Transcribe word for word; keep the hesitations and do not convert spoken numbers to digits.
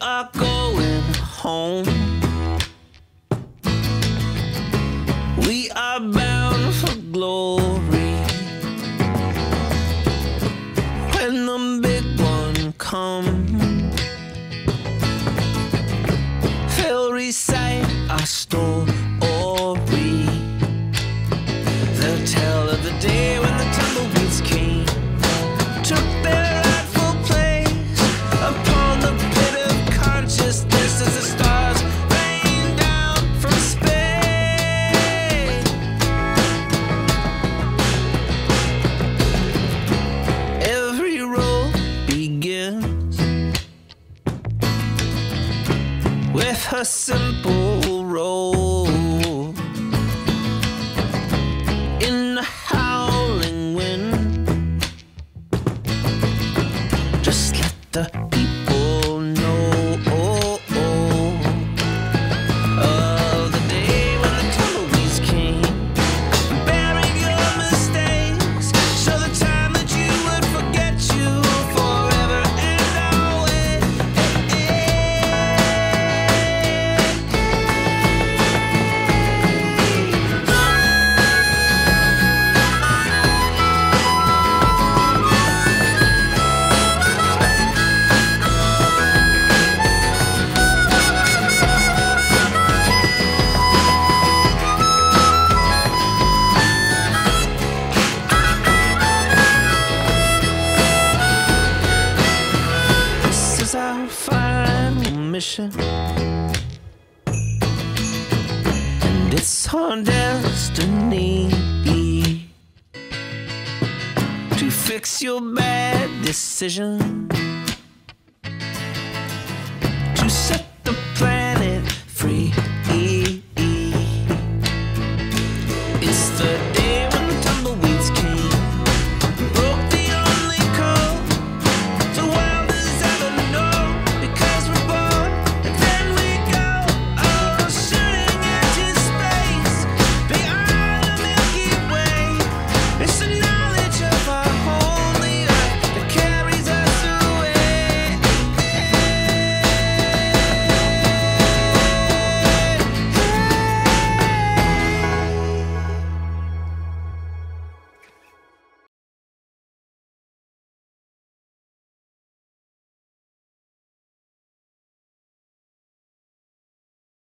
are going home. We are bound for glory. When the big one comes, they'll recite our story. They'll tell of the day when the tumbleweeds came, took their rightful place upon the pit of consciousness as the stars rain down from space. Every road begins with a simple roll. The people know oh, oh, of the day when the tumbleweeds came, bearing your mistakes, so the time that you would forget you forever and always. And it's our destiny to fix your bad decision, to set